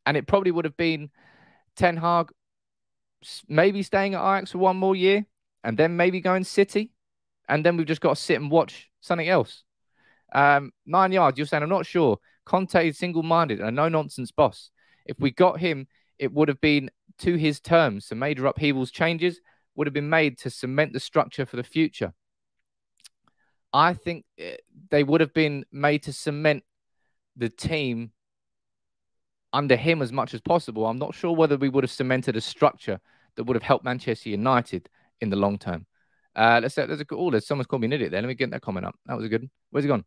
And it probably would have been Ten Hag maybe staying at Ajax for one more year and then maybe going City. And then we've just got to sit and watch something else. 9 yards, you're saying, I'm not sure. Conte is single-minded and a no-nonsense boss. If we got him, it would have been to his terms. Some major upheavals, changes would have been made to cement the structure for the future. I think they would have been made to cement the team under him as much as possible. I'm not sure whether we would have cemented a structure that would have helped Manchester United in the long term. Someone's called me an idiot there. Let me get that comment up. That was a good one. Where's it gone?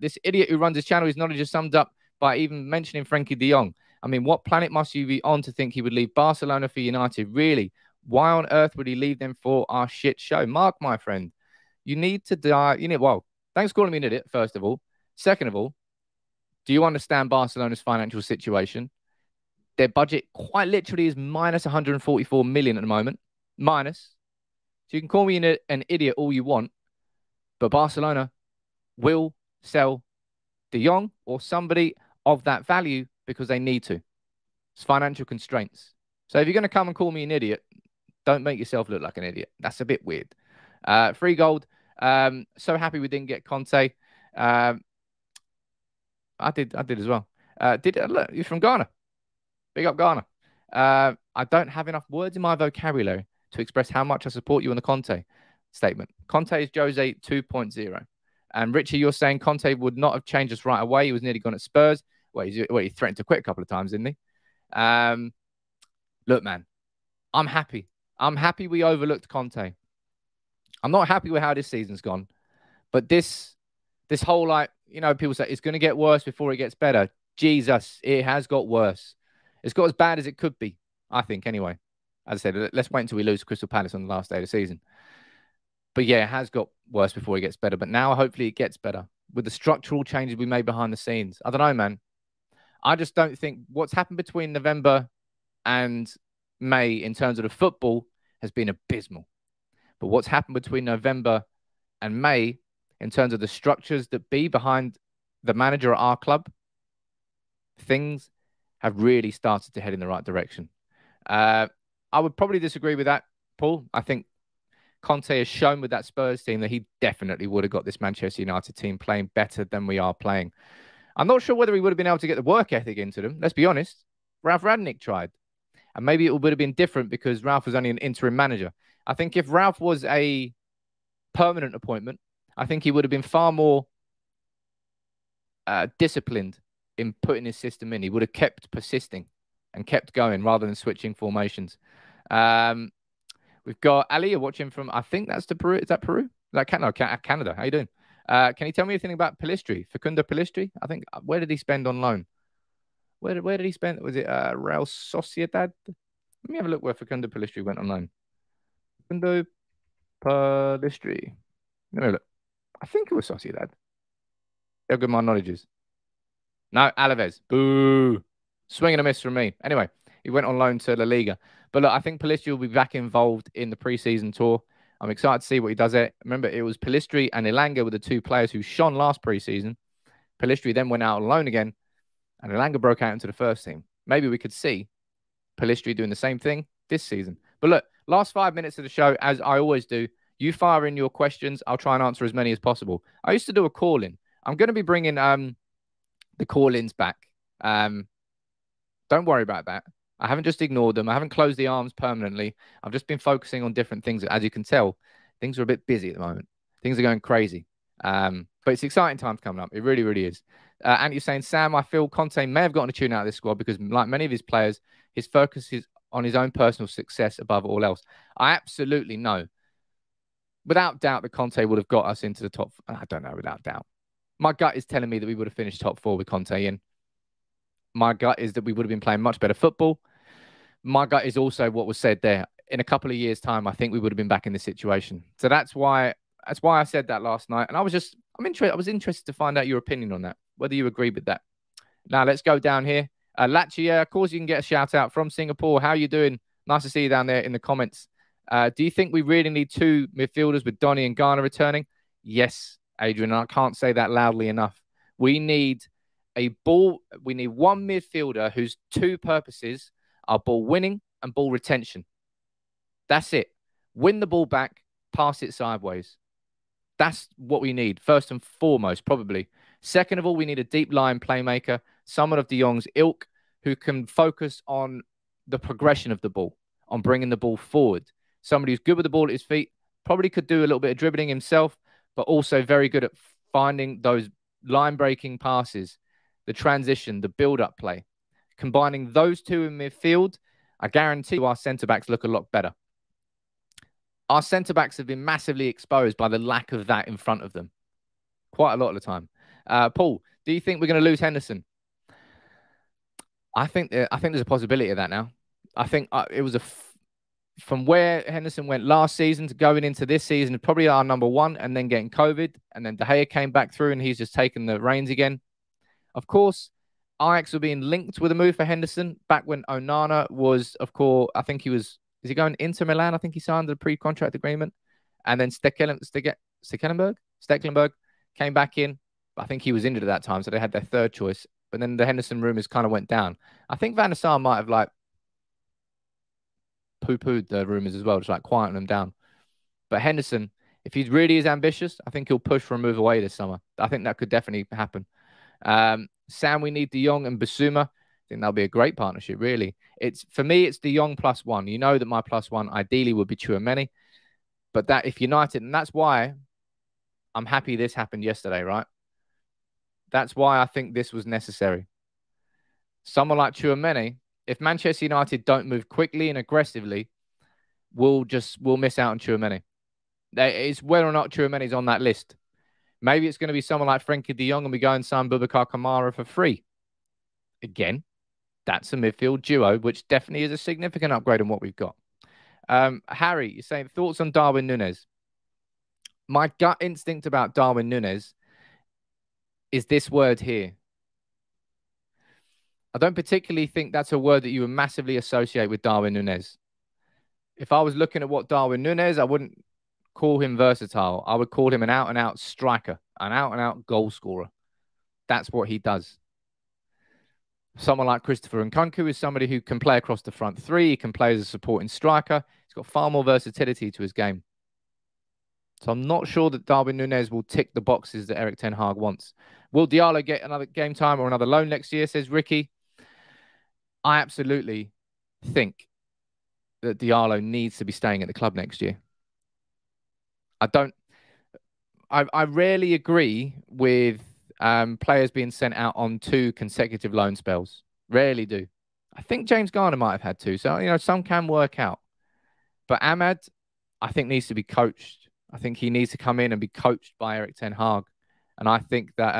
This idiot who runs his channel, his knowledge is summed up by even mentioning Frenkie de Jong. I mean, what planet must you be on to think he would leave Barcelona for United? Really? Why on earth would he leave them for our shit show? Mark, my friend, you need to die. Well, thanks for calling me an idiot, first of all. Second of all, do you understand Barcelona's financial situation? Their budget quite literally is minus 144 million at the moment. Minus. So you can call me an idiot all you want, but Barcelona will sell De Jong or somebody of that value because they need to. It's financial constraints. So if you're going to come and call me an idiot, don't make yourself look like an idiot. That's a bit weird. Free gold. So happy we didn't get Conte. I did as well. Look, you're from Ghana. Big up Ghana. I don't have enough words in my vocabulary to express how much I support you on the Conte statement. Conte is Jose 2.0. And Richie, you're saying Conte would not have changed us right away. He was nearly gone at Spurs. Well, he threatened to quit a couple of times, didn't he? Look, man, I'm happy. I'm happy we overlooked Conte. I'm not happy with how this season's gone. But this whole, like, people say it's going to get worse before it gets better. Jesus, it has got worse. It's got as bad as it could be, I think, anyway. As I said, let's wait until we lose Crystal Palace on the last day of the season. But yeah, it has got worse before it gets better. But now, hopefully, it gets better with the structural changes we made behind the scenes. I don't know, man. I just don't think what's happened between November and May in terms of the football has been abysmal. But what's happened between November and May in terms of the structures that be behind the manager at our club, things have really started to head in the right direction. I would probably disagree with that, Paul. I think Conte has shown with that Spurs team that he definitely would have got this Manchester United team playing better than we are playing. I'm not sure whether he would have been able to get the work ethic into them. Let's be honest. Ralph Rangnick tried. And maybe it would have been different because Ralph was only an interim manager. I think if Ralph was a permanent appointment, I think he would have been far more disciplined in putting his system in. He would have kept persisting and kept going rather than switching formations. We've got Ali watching from, I think that's Peru. Is that Peru? Like Canada. How you doing? Can you tell me anything about Pellistri? Facundo Pellistri? I think, where did he spend on loan? Where did he spend? Was it Real Sociedad? Let me have a look where Facundo Pellistri went on loan. Facundo Pellistri. No, look. I think it was Sociedad. How good my knowledge is. No, Alaves. Boo. Swing and a miss from me. Anyway, he went on loan to La Liga. But look, I think Pellistri will be back involved in the preseason tour. I'm excited to see what he does there. Remember, it was Pellistri and Elanga were the two players who shone last preseason. Pellistri then went out on loan again, and Elanga broke out into the first team. Maybe we could see Pellistri doing the same thing this season. But look, last 5 minutes of the show, as I always do, you fire in your questions. I'll try and answer as many as possible. I used to do a call-in. I'm going to be bringing the call-ins back. Don't worry about that. I haven't just ignored them. I haven't closed the arms permanently. I've just been focusing on different things. As you can tell, things are a bit busy at the moment. Things are going crazy. But it's exciting times coming up. It really, really is. And you're saying, Sam, I feel Conte may have gotten a tune out of this squad because, like many of his players, his focus is on his own personal success above all else. I absolutely know. Without doubt, that Conte would have got us into the top. I don't know, without doubt. My gut is telling me that we would have finished top four with Conte in. My gut is that we would have been playing much better football. My gut is also what was said there. In a couple of years' time, I think we would have been back in this situation. So that's why I said that last night. And I was interested to find out your opinion on that, whether you agreed with that. Now let's go down here. Lachia, of course you can get a shout out from Singapore. How are you doing? Nice to see you down there in the comments. Do you think we really need two midfielders with Donny and Garner returning? Yes, Adrian, and I can't say that loudly enough. We need a ball. We need one midfielder whose two purposes are ball winning and ball retention. That's it. Win the ball back, pass it sideways. That's what we need, first and foremost, probably. Second of all, we need a deep line playmaker, someone of De Jong's ilk, who can focus on the progression of the ball, on bringing the ball forward. Somebody who's good with the ball at his feet, probably could do a little bit of dribbling himself, but also very good at finding those line-breaking passes, the transition, the build-up play. Combining those two in midfield, I guarantee you our centre-backs look a lot better. Our centre-backs have been massively exposed by the lack of that in front of them. Quite a lot of the time. Paul, do you think we're going to lose Henderson? I think there's a possibility of that now. I think it was a... From where Henderson went last season to going into this season, probably our number one, and then getting COVID, and then De Gea came back through and he's just taken the reins again. Of course, Ajax were being linked with a move for Henderson back when Onana was, of course, I think he was, is he going into Milan? I think he signed the pre-contract agreement. And then Stekelenburg came back in. I think he was injured at that time, so they had their third choice. But then the Henderson rumors kind of went down. I think Van der Sar might have like poo-pooed the rumours as well, just like quieting them down. But Henderson, if he really is ambitious, I think he'll push for a move away this summer. I think that could definitely happen. Sam, we need De Jong and Bissouma. I think that'll be a great partnership, really. It's, for me, it's De Jong plus one. You know that my plus one ideally would be Tchouameni. But that, if United, and that's why I'm happy this happened yesterday, right? That's why I think this was necessary. Someone like Tchouameni, if Manchester United don't move quickly and aggressively, we'll miss out on Tchouameni. It's whether or not Tchouameni's on that list. Maybe it's going to be someone like Frenkie de Jong and we go and sign Boubacar Kamara for free. Again, that's a midfield duo, which definitely is a significant upgrade on what we've got. Harry, you're saying thoughts on Darwin Nunez. My gut instinct about Darwin Nunez is this word here. I don't particularly think that's a word that you would massively associate with Darwin Nunez. If I was looking at what Darwin Nunez, I wouldn't call him versatile. I would call him an out-and-out striker, an out-and-out goal scorer. That's what he does. Someone like Christopher Nkunku is somebody who can play across the front three. He can play as a supporting striker. He's got far more versatility to his game. So I'm not sure that Darwin Nunez will tick the boxes that Erik Ten Hag wants. Will Diallo get another game time or another loan next year, says Ricky. I absolutely think that Diallo needs to be staying at the club next year. I rarely agree with players being sent out on two consecutive loan spells. Rarely do. I think James Garner might have had two. So, you know, some can work out. But Ahmad, I think, needs to be coached. I think he needs to come in and be coached by Erik Ten Hag. And I think that,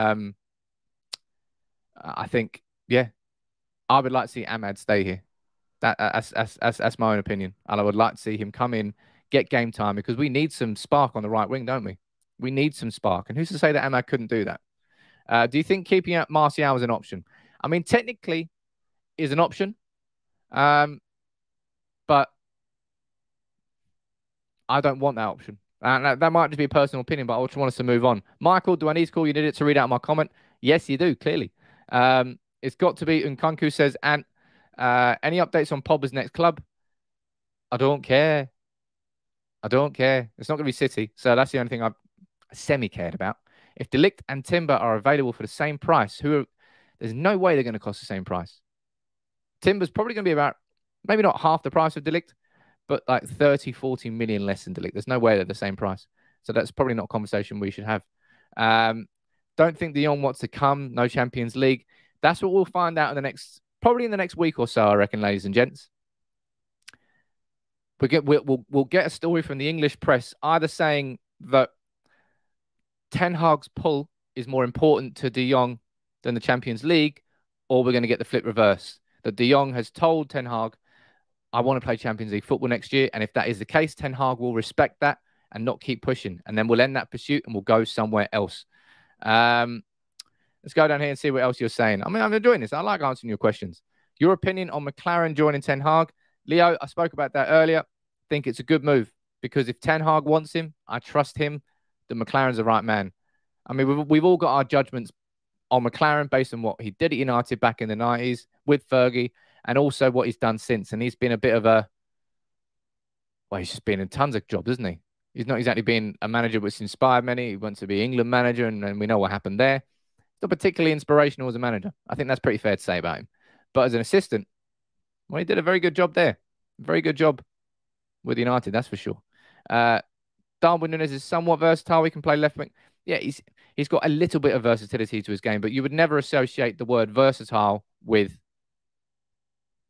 I would like to see Ahmad stay here. That's my own opinion. And I would like to see him come in, get game time, because we need some spark on the right wing, don't we? We need some spark. And who's to say that Ahmad couldn't do that? Do you think keeping out Martial is an option? I mean, technically, is an option. But I don't want that option. That might just be a personal opinion, but I just want us to move on. Michael, do I need to call you an idiot to read out my comment? Yes, you do, clearly. It's got to be Nkunku, says Ant. Any updates on Pogba's next club? I don't care. I don't care. It's not going to be City, so that's the only thing I've semi-cared about. If De Ligt and Timber are available for the same price, there's no way they're going to cost the same price. Timber's probably going to be about, maybe not half the price of De Ligt, but like 30, 40 million less than De Ligt. There's no way they're the same price. So that's probably not a conversation we should have. Don't think De Jong wants to come. No Champions League. That's what we'll find out in the next, probably in the next week or so, I reckon, ladies and gents. We'll get a story from the English press either saying that Ten Hag's pull is more important to De Jong than the Champions League, or we're going to get the flip reverse. That De Jong has told Ten Hag, I want to play Champions League football next year. And if that is the case, Ten Hag will respect that and not keep pushing. And then we'll end that pursuit and we'll go somewhere else. Let's go down here and see what else you're saying. I mean, I'm enjoying this. I like answering your questions. Your opinion on McLaren joining Ten Hag. Leo, I spoke about that earlier. think it's a good move because if Ten Hag wants him, I trust him, then McLaren's the right man. I mean, we've all got our judgments on McLaren based on what he did at United back in the 90s with Fergie and also what he's done since. And he's been a bit of a... Well, he's just been in tons of jobs, isn't he? He's not exactly been a manager which inspired many. He wants to be England manager, and we know what happened there. He's not particularly inspirational as a manager. I think that's pretty fair to say about him. But as an assistant, well, he did a very good job there. Very good job with United, that's for sure. Darwin Nunez is somewhat versatile. He can play left wing. Yeah, he's got a little bit of versatility to his game, but you would never associate the word versatile with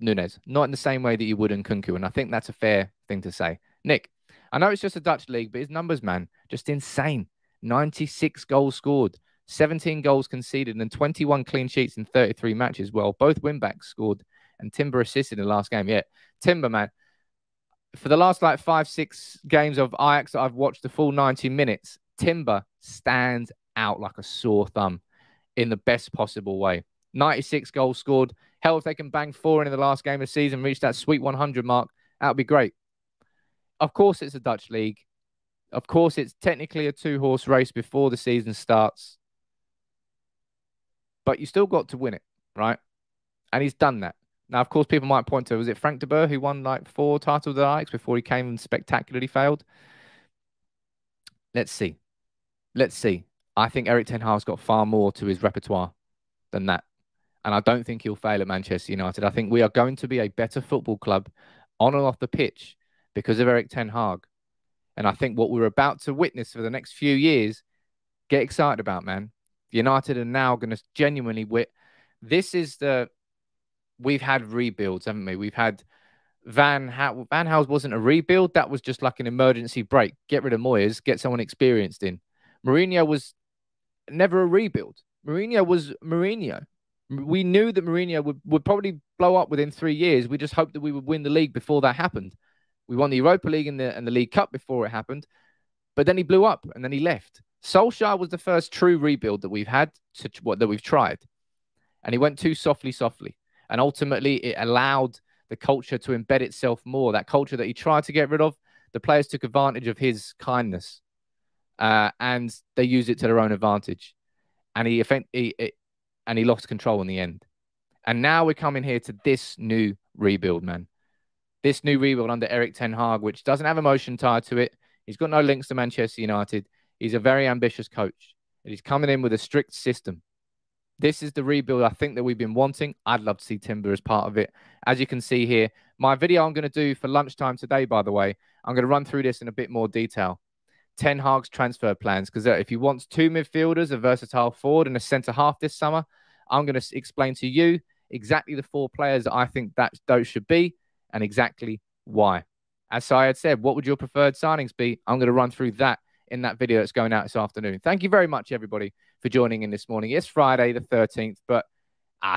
Nunez. Not in the same way that you would in Nkunku, and I think that's a fair thing to say. Nick, I know it's just a Dutch league, but his numbers, man, just insane. 96 goals scored, 17 goals conceded, and 21 clean sheets in 33 matches. Well, both win-backs scored, and Timber assisted in the last game. Yeah, Timber, man. For the last, like, 5-6 games of Ajax that I've watched the full 90 minutes, Timber stands out like a sore thumb in the best possible way. 96 goals scored. Hell, if they can bang 4 in the last game of the season, reach that sweet 100 mark, that would be great. Of course, it's a Dutch league. Of course, it's technically a two-horse race before the season starts. But you still got to win it, right? And he's done that. Now, of course, people might point to, was it Frank de Boer who won like 4 titles at Ajax before he came and spectacularly failed? Let's see. Let's see. I think Erik Ten Hag's got far more to his repertoire than that. And I don't think he'll fail at Manchester United. I think we are going to be a better football club on and off the pitch because of Erik Ten Hag. And I think what we're about to witness for the next few years, get excited about, man. United are now going to genuinely win. This is the... We've had rebuilds, haven't we? We've had Van Hals wasn't a rebuild. That was just like an emergency break. Get rid of Moyes, get someone experienced in. Mourinho was never a rebuild. Mourinho was Mourinho. We knew that Mourinho would probably blow up within 3 years. We just hoped that we would win the league before that happened. We won the Europa League and the League Cup before it happened. But then he blew up and then he left. Solskjaer was the first true rebuild that we've had, that we've tried. And he went too softly. And ultimately, it allowed the culture to embed itself more. That culture that he tried to get rid of, the players took advantage of his kindness. And they used it to their own advantage. And he lost control in the end. And now we're coming here to this new rebuild, man. This new rebuild under Erik Ten Hag, which doesn't have emotion tied to it. He's got no links to Manchester United. He's a very ambitious coach. And he's coming in with a strict system. This is the rebuild I think that we've been wanting. I'd love to see Timber as part of it. As you can see here, my video I'm going to do for lunchtime today, by the way, I'm going to run through this in a bit more detail. Ten Hag's transfer plans, because if he wants 2 midfielders, a versatile forward and a centre-half this summer, I'm going to explain to you exactly the 4 players that I think that those should be and exactly why. As Syed said, what would your preferred signings be? I'm going to run through that in that video that's going out this afternoon. Thank you very much, everybody, for joining in this morning. It's Friday the 13th, but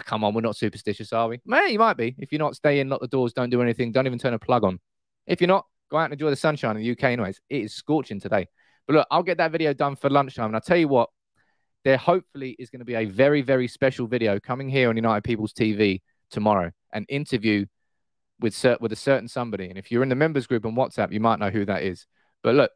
come on, we're not superstitious, are we? Man, you might be. If you're not, stay in, lock the doors, don't do anything, don't even turn a plug on. If you're not, go out and enjoy the sunshine in the UK anyways. It is scorching today. But look, I'll get that video done for lunchtime, and I'll tell you what, there hopefully is going to be a very, very special video coming here on United People's TV tomorrow, an interview with a certain somebody. And if you're in the members group on WhatsApp, you might know who that is. But look,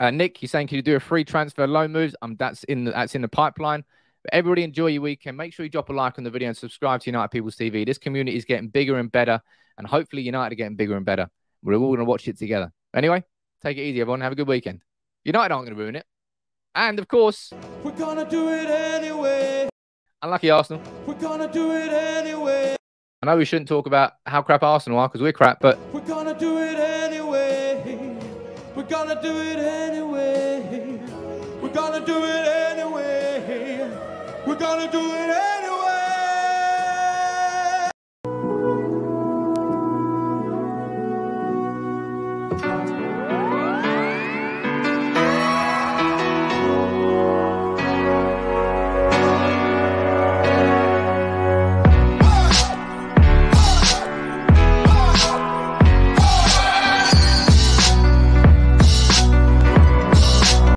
Nick, you're saying, can you do a free transfer loan moves? That's in the pipeline. But everybody enjoy your weekend. Make sure you drop a like on the video and subscribe to United People's TV. This community is getting bigger and better, and hopefully United are getting bigger and better. We're all going to watch it together. Anyway, take it easy, everyone. Have a good weekend. United aren't going to ruin it. And, of course, we're going to do it anyway. Unlucky Arsenal. We're going to do it anyway. I know we shouldn't talk about how crap Arsenal are because we're crap, but... We're going to do it anyway. We're going to do it anyway. We're gonna do it anyway. We're gonna do it anyway.